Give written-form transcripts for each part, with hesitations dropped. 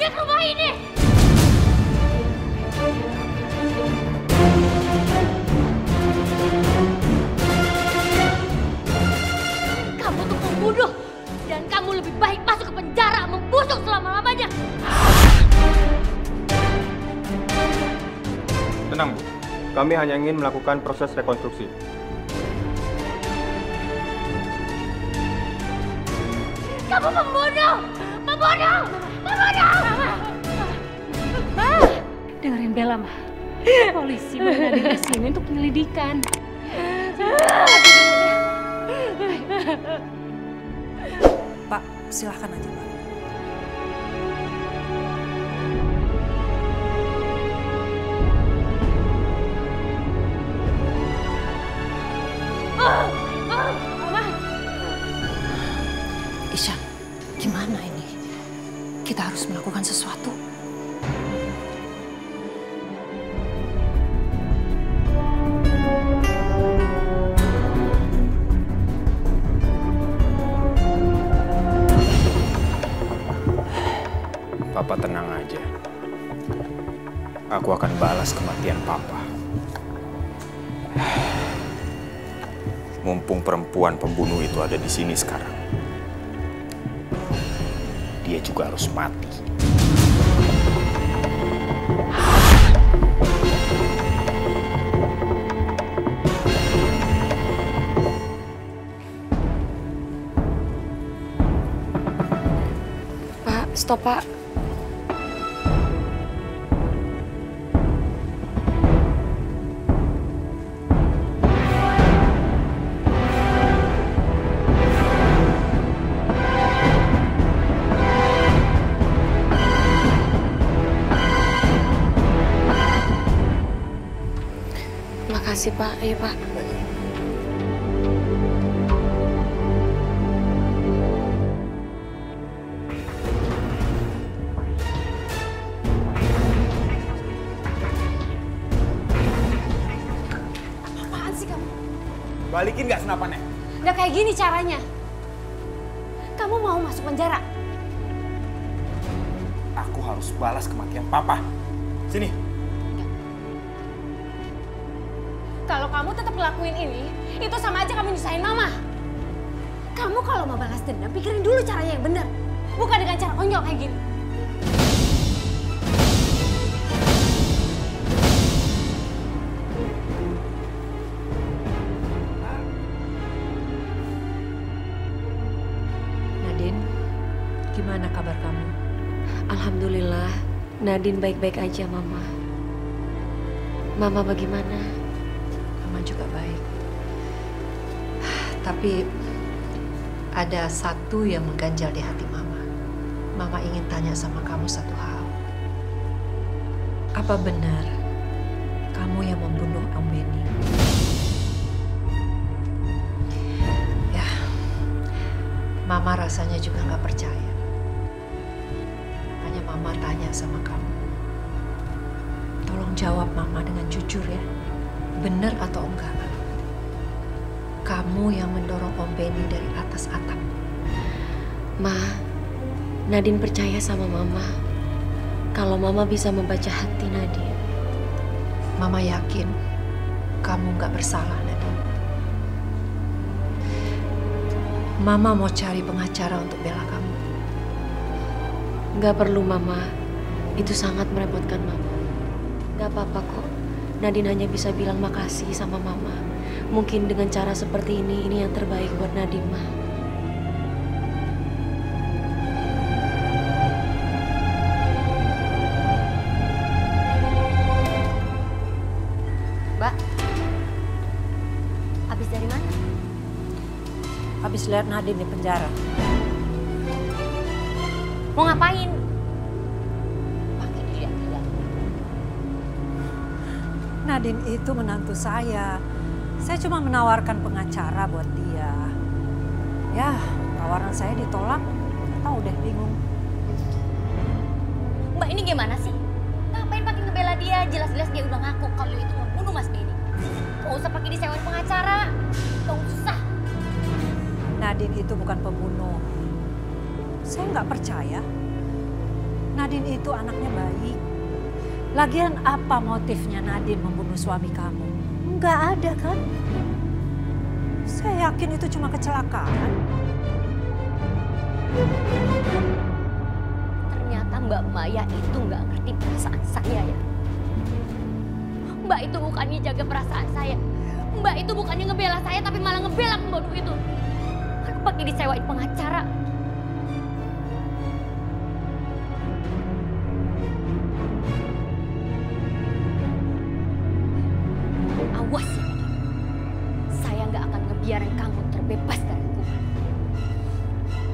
pergi ke rumah ini. Kamu tuh pembunuh dan kamu lebih baik masuk ke penjara membusuk selama-lamanya. Tenang, Bu. Kami hanya ingin melakukan proses rekonstruksi. Kamu membunuh! Membunuh! Membunuh! Ma! Dengerin Bella, Ma. Polisi udah ada di sini untuk penyelidikan. Pak, silahkan aja, Pak. Gimana ini? Kita harus melakukan sesuatu. Papa tenang aja. Aku akan balas kematian Papa. Mumpung perempuan pembunuh itu ada di sini sekarang. Dia juga harus mati. Pak, stop, Pak. Terima kasih, Pak. Ayo, Pak. Apaan sih kamu? Balikin nggak senapannya? Nggak kayak gini caranya. Kamu mau masuk penjara? Aku harus balas kematian Papa. Sini. Kalau kamu tetap ngelakuin ini, itu sama aja kamu nyusahin Mama. Kamu kalau mau balas dendam, pikirin dulu caranya yang benar. Bukan dengan cara konyol kayak gini. Nadine, gimana kabar kamu? Alhamdulillah, Nadine baik-baik aja, Mama. Mama bagaimana? Juga baik. Tapi ada satu yang mengganjal di hati Mama. Mama ingin tanya sama kamu satu hal. Apa benar kamu yang membunuh Om Beni? Ya, Mama rasanya juga nggak percaya. Hanya Mama tanya sama kamu. Tolong jawab Mama dengan jujur ya. Benar atau enggak? Kamu yang mendorong Om Beni dari atas atap. Ma, Nadine percaya sama Mama. Kalau Mama bisa membaca hati Nadine. Mama yakin kamu enggak bersalah, Nadine. Mama mau cari pengacara untuk bela kamu. Enggak perlu, Mama. Itu sangat merepotkan Mama. Enggak apa-apa kok. Nadine hanya bisa bilang makasih sama Mama. Mungkin dengan cara seperti ini yang terbaik buat Nadine, Ma. Mbak, habis dari mana? Habis lihat Nadine di penjara. Mau ngapain? Nadine itu menantu saya. Saya cuma menawarkan pengacara buat dia. Ya, tawaran saya ditolak. Tahu deh, bingung. Mbak, ini gimana sih? Ngapain pakai ngebela dia? Jelas-jelas dia udah ngaku kalau itu membunuh Mas Beni. Nggak usah pakai disewain pengacara. Nggak usah. Nadine itu bukan pembunuh. Saya nggak percaya. Nadine itu anaknya baik. Lagian apa motifnya Nadine membunuh suami kamu? Nggak ada kan? Saya yakin itu cuma kecelakaan. Ternyata Mbak Maya itu nggak ngerti perasaan saya ya. Mbak itu bukannya jaga perasaan saya. Mbak itu bukannya ngebela saya tapi malah ngebela pembunuh itu. Kan pakai disewain pengacara. Awas ya, saya nggak akan ngebiarin kamu terbebas dari hukuman.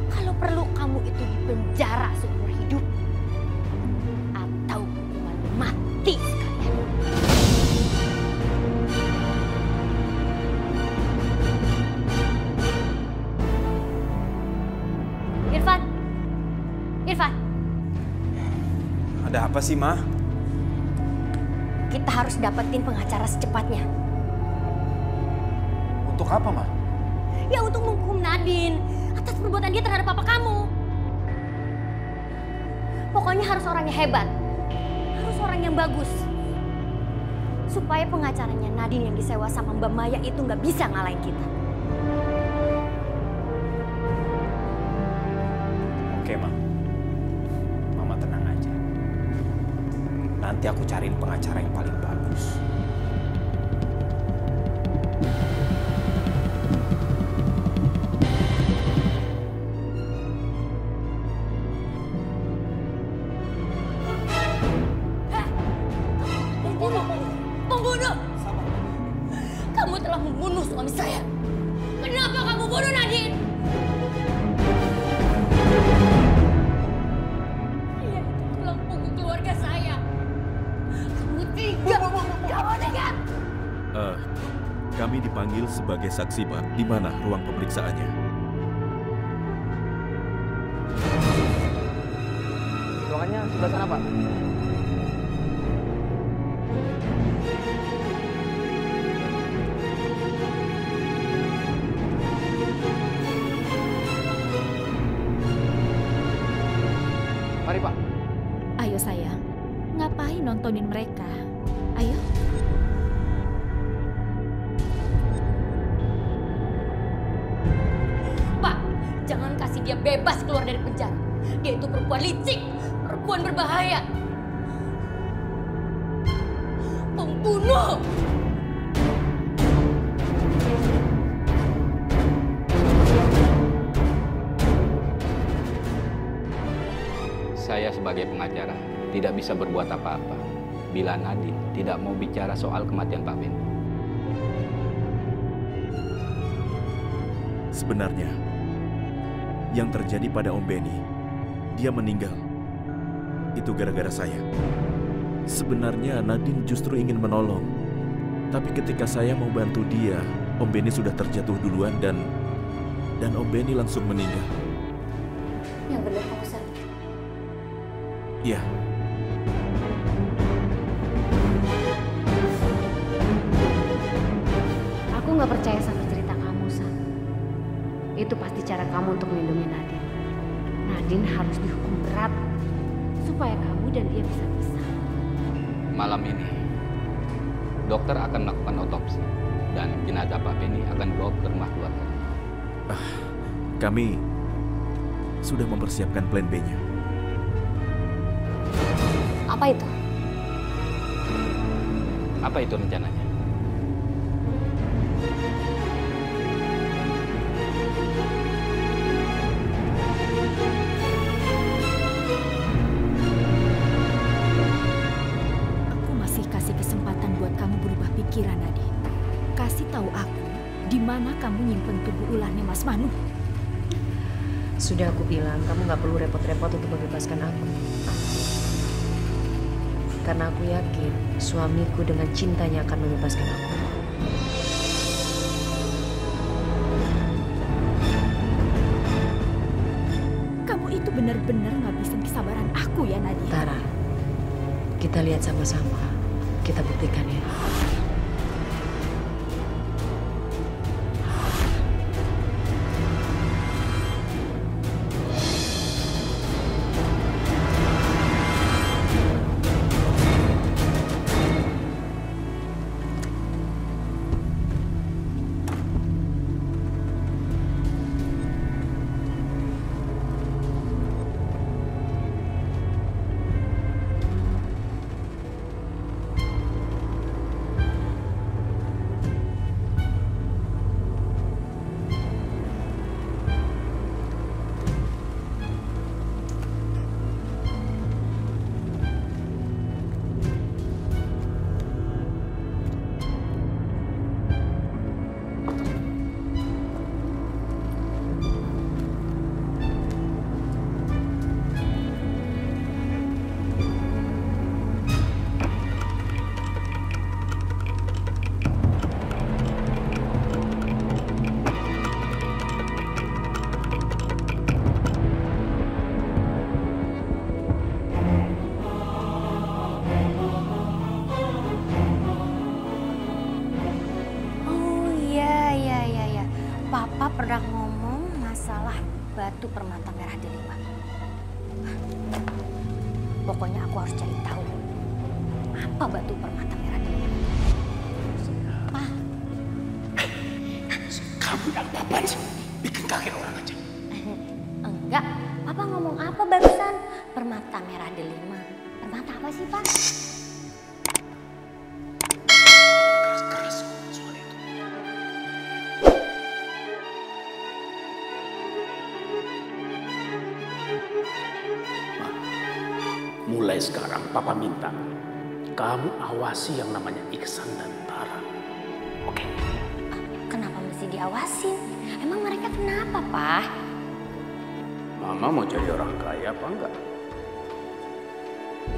Kalau perlu kamu itu dipenjara seumur hidup atau hukuman mati sekalian. Irfan, Irfan. Ada apa sih, Ma? Kita harus dapetin pengacara secepatnya. Untuk apa, Ma? Ya untuk menghukum Nadine atas perbuatan dia terhadap papa kamu. Pokoknya harus orang yang hebat. Harus orang yang bagus. Supaya pengacaranya Nadine yang disewa sama Mbak Maya itu nggak bisa ngalahin kita. Oke, Ma. Mama tenang aja. Nanti aku cariin pengacara yang paling bagus. Pembunuh! Kamu telah membunuh suami saya. Kenapa kamu bunuh Nadine? Kami dipanggil sebagai saksi, Pak. Di mana ruang pemeriksaannya? Ruangannya sebelah sana, Pak. Mari, Pak. Ayo, sayang. Ngapain nontonin mereka? Ayo. Dia bebas keluar dari penjara. Dia itu perempuan licik, perempuan berbahaya. Pembunuh! Saya sebagai pengacara tidak bisa berbuat apa-apa bila Nadine tidak mau bicara soal kematian Pak Beni. Sebenarnya, yang terjadi pada Om Beni, dia meninggal. Itu gara-gara saya. Sebenarnya Nadine justru ingin menolong. Tapi ketika saya mau bantu dia, Om Beni sudah terjatuh duluan dan Om Beni langsung meninggal. Yang benar, Pak Ustaz? Iya. Aku nggak percaya sama cerita kamu, Ustaz. Itu pasti cara kamu untuk melindungi Nadine. Nadine harus dihukum berat supaya kamu dan dia bisa pisah. Malam ini, dokter akan melakukan otopsi dan jenazah Pak Beni akan dibawa ke rumah keluarga. Kami sudah mempersiapkan plan B-nya. Apa itu? Apa itu rencananya? Kamu nyimpen tubuh ularnya Mas Manu. Sudah aku bilang, kamu nggak perlu repot-repot untuk membebaskan aku. Karena aku yakin suamiku dengan cintanya akan membebaskan aku. Kamu itu benar-benar ngabisin kesabaran aku ya, Nadine. Tara, kita lihat sama-sama. Kita buktikan ya. Pokoknya aku harus cari tahu apa batu permata merah ini. Ma. Kamu yang papan sih? Bikin kaget orang aja. Enggak. Papa ngomong apa barusan? Permata merah delima. Permata apa sih, Pak? Mulai sekarang Papa minta kamu awasi yang namanya Ikhsan dan Tara. Oke? Kenapa mesti diawasin? Emang mereka kenapa, Pak? Mama mau jadi orang kaya apa enggak?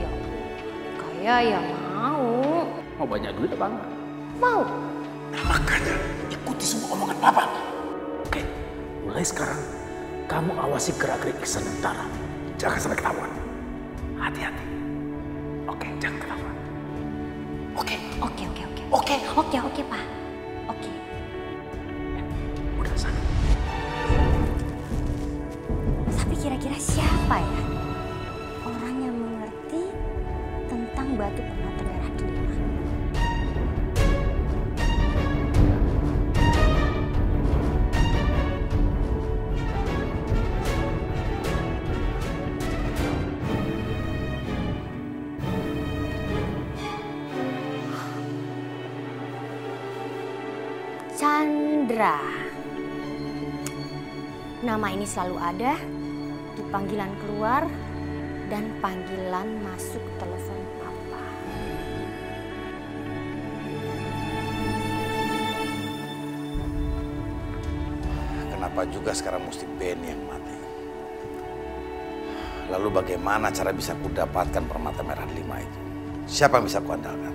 Ya, kaya ya mau. Mau banyak duit apa enggak? Mau. Nah, makanya ikuti semua omongan Papa. Oke? Mulai sekarang kamu awasi gerak-gerik Ikhsan dan Tara. Jangan sampai ketahuan. Hati-hati. Oke, jangan kenapa. Oke, Pak. Oke. Ya, udah sana. Tapi kira-kira siapa ya orang yang mengerti tentang batu permata merah delima? Chandra. Nama ini selalu ada di panggilan keluar dan panggilan masuk telepon Papa. Kenapa juga sekarang mesti Beni yang mati? Lalu bagaimana cara bisa kudapatkan permata merah delima itu? Siapa yang bisa kuandalkan?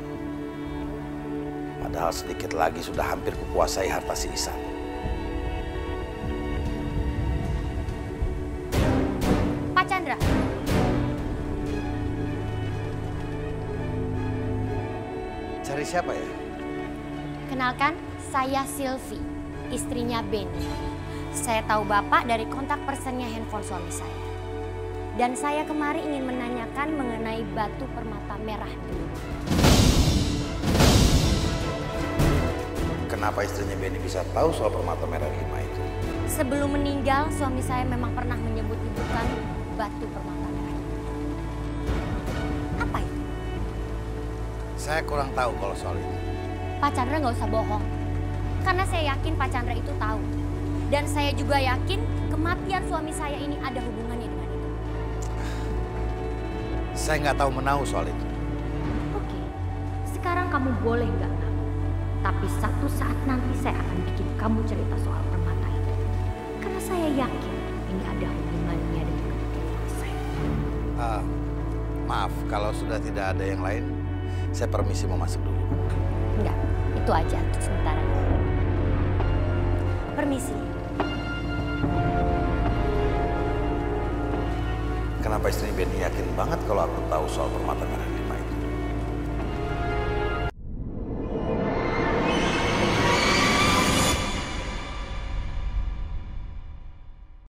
Padahal sedikit lagi sudah hampir kukuasai harta si Isan. Pak Chandra. Cari siapa ya? Kenalkan, saya Sylvie, istrinya Beni. Saya tahu Bapak dari kontak personnya handphone suami saya. Dan saya kemari ingin menanyakan mengenai batu permata merah delima. Kenapa istrinya Beni bisa tahu soal permata merah delima itu? Sebelum meninggal, suami saya memang pernah menyebut-nyebutkan batu permata merah itu. Apa itu? Saya kurang tahu kalau soal itu. Pak Chandra nggak usah bohong. Karena saya yakin Pak Chandra itu tahu. Dan saya juga yakin kematian suami saya ini ada hubungannya dengan itu. Saya nggak tahu menahu soal itu. Oke, sekarang kamu boleh nggak? Tapi satu saat nanti saya akan bikin kamu cerita soal permata itu. Karena saya yakin ini ada hubungannya dengan kehidupan saya. Maaf, kalau sudah tidak ada yang lain, saya permisi mau masuk dulu. Enggak, itu aja untuk sementara. Permisi. Kenapa istri Beni yakin banget kalau aku tahu soal permata merah?